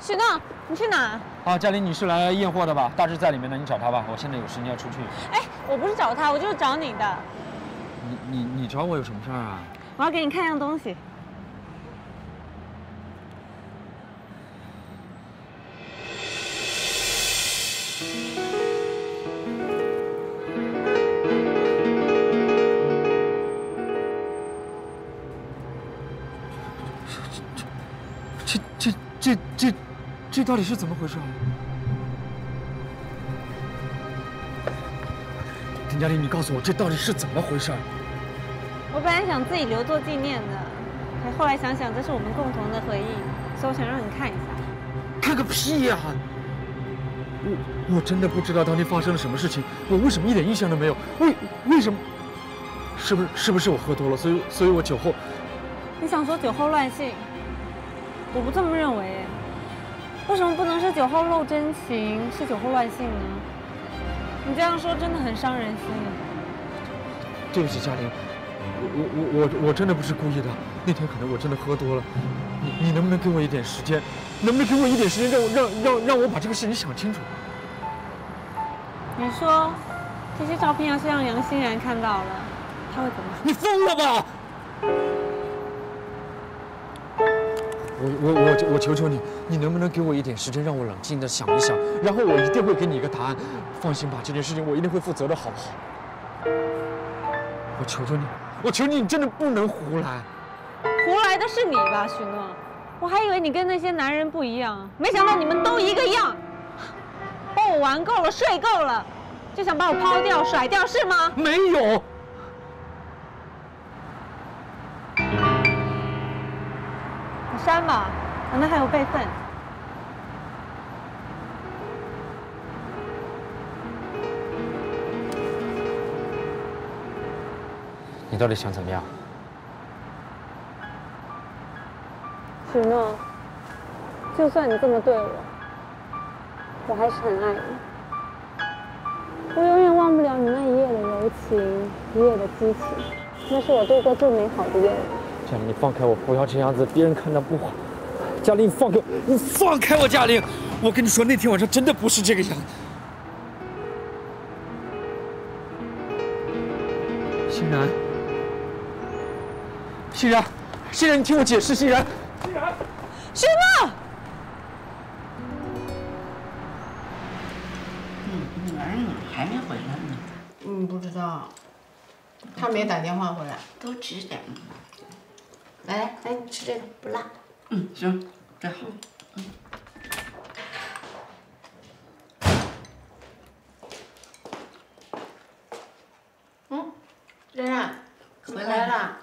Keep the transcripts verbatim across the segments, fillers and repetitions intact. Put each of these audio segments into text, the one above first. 许栋，你去哪？啊，嘉玲，你是来验货的吧？大志在里面呢，你找他吧。我现在有时间要出去。哎，我不是找他，我就是找你的。你你你找我有什么事儿啊？我要给你看样东西。 这这这到底是怎么回事啊？丁嘉丽，你告诉我这到底是怎么回事？我本来想自己留作纪念的，可后来想想这是我们共同的回忆，所以我想让你看一下。看个屁呀！我我真的不知道当天发生了什么事情，我为什么一点印象都没有？为为什么？是不是是不是我喝多了？所以所以我酒后。你想说酒后乱性？ 我不这么认为，为什么不能是酒后露真情，是酒后乱性呢？你这样说真的很伤人心。对不起，嘉玲，我我我我真的不是故意的，那天可能我真的喝多了。你你能不能给我一点时间？能不能给我一点时间，让我让让让我把这个事情想清楚？你说，这些照片要是让杨欣然看到了，他会怎么？你疯了吧！ 我我我我求求你，你能不能给我一点时间，让我冷静的想一想，然后我一定会给你一个答案。放心吧，这件事情我一定会负责的，好不好？我求求你，我求你，你真的不能胡来。胡来的是你吧，许诺？我还以为你跟那些男人不一样，没想到你们都一个样，把我玩够了，睡够了，就想把我抛掉、甩掉，是吗？没有。 删吧，我那还有备份。你到底想怎么样？许诺，就算你这么对我，我还是很爱你。我永远忘不了你那一夜的柔情，一夜的激情，那是我度过最美好的夜晚。 嘉玲，你放开我！不要这样子，别人看到不好。嘉玲，你放开我！你放开我！嘉玲，我跟你说，那天晚上真的不是这个样子。欣然，欣然，欣然，你听我解释，欣然，欣然，什么？你你儿女还没回来呢？嗯，不知道，他没打电话回来。都几点了？ 来来，你吃这个不辣。嗯，行，这好。嗯。嗯，然然，回来了，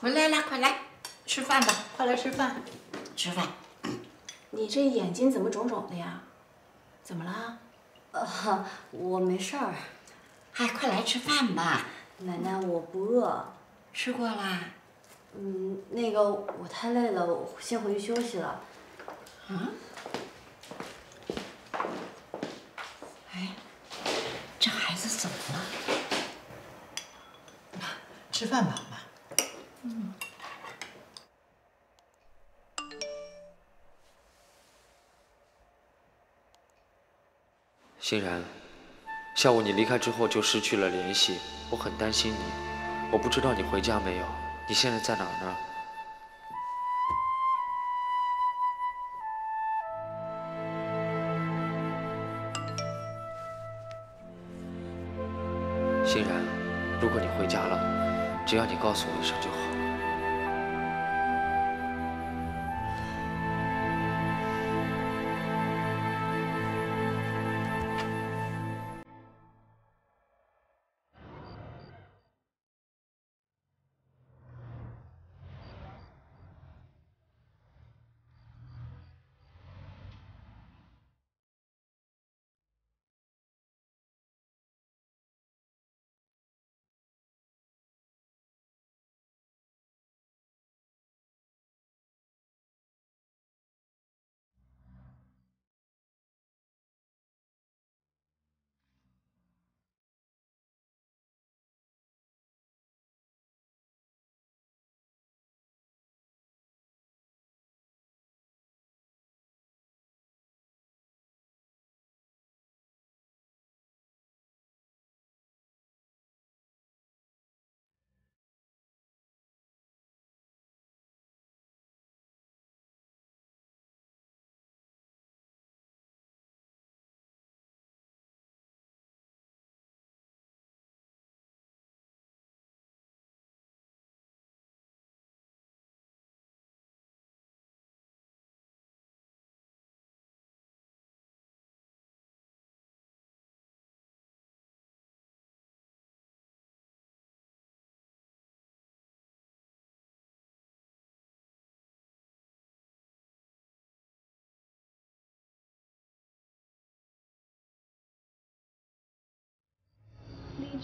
回来了，快来吃饭吧，快来吃饭，吃饭。你这眼睛怎么肿肿的呀？怎么了？呃，我没事儿。哎，快来吃饭吧。奶奶，我不饿。吃过啦。 嗯，那个我太累了，我先回去休息了。啊？哎，这孩子怎么了？吃饭吧，妈。嗯。欣然，下午你离开之后就失去了联系，我很担心你，我不知道你回家没有。 你现在在哪儿呢？欣然，如果你回家了，只要你告诉我一声就好了。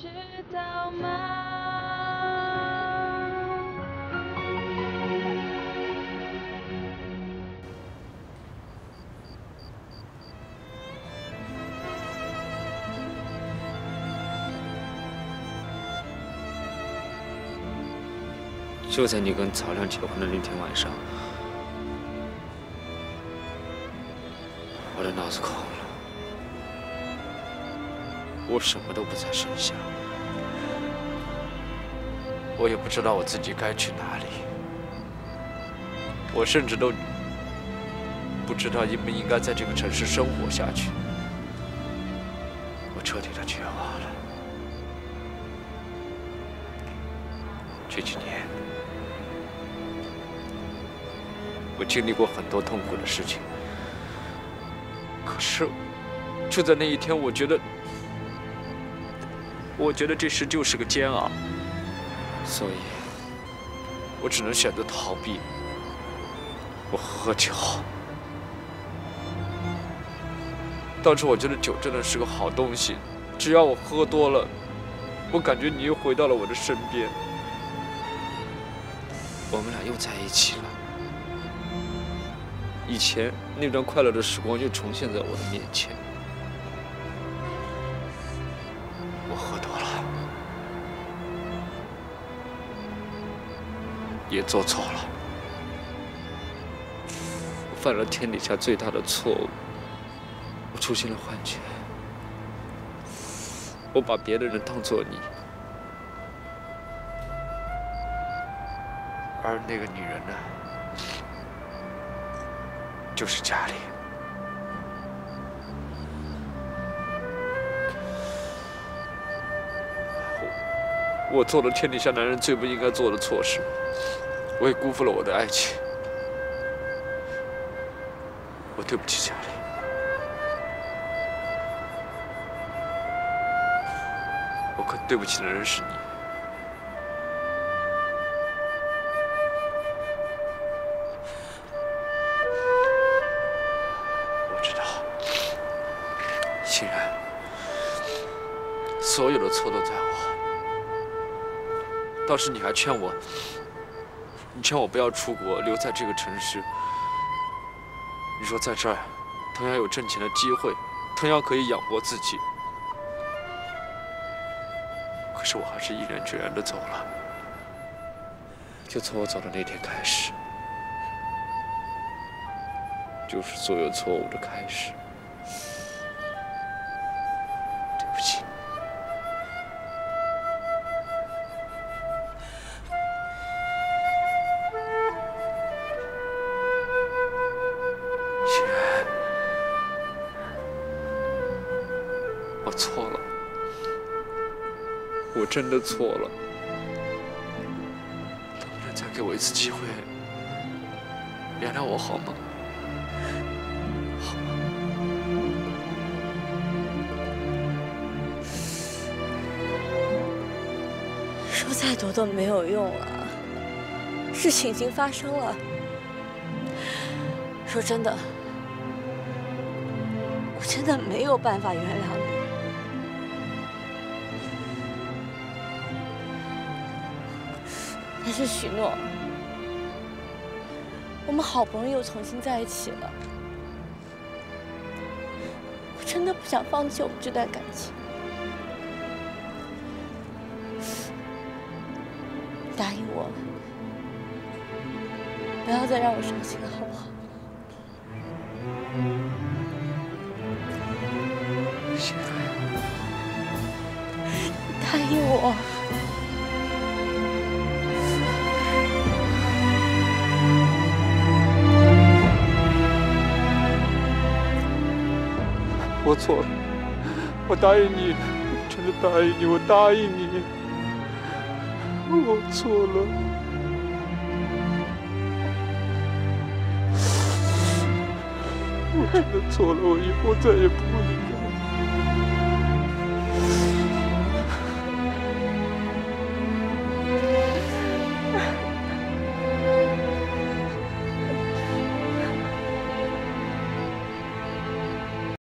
知道吗？就在你跟曹亮结婚的那天晚上，我的脑子空了。 我什么都不在身下，我也不知道我自己该去哪里，我甚至都不知道应不应该在这个城市生活下去。我彻底的绝望了。这几年，我经历过很多痛苦的事情，可是就在那一天，我觉得。 我觉得这事就是个煎熬，所以，我只能选择逃避。我喝酒，当时我觉得酒真的是个好东西，只要我喝多了，我感觉你又回到了我的身边，我们俩又在一起了。以前那段快乐的时光又重现在我的面前。 也做错了，我犯了天底下最大的错误，我出现了幻觉，我把别的人当作你，而那个女人呢，就是家里。我，我做了天底下男人最不应该做的错事。 我也辜负了我的爱情，我对不起家里。我更对不起的人是你。我知道，欣然，所有的错都在我。当时你还劝我。 你劝我不要出国，留在这个城市。你说在这儿，同样有挣钱的机会，同样可以养活自己。可是我还是毅然决然地走了。就从我走的那天开始，就是所有错误的开始。对不起。 真的错了，能不能再给我一次机会，原谅我好吗？好吗？说再多都没有用了，事情已经发生了。说真的，我真的没有办法原谅你。 还是许诺，我们好不容易又重新在一起了。我真的不想放弃我们这段感情。答应我，不要再让我伤心了，好不好？许诺，答应我。 我错了，我答应你，我真的答应你，我答应你，我错了。我真的错了，我以后再也不会这样。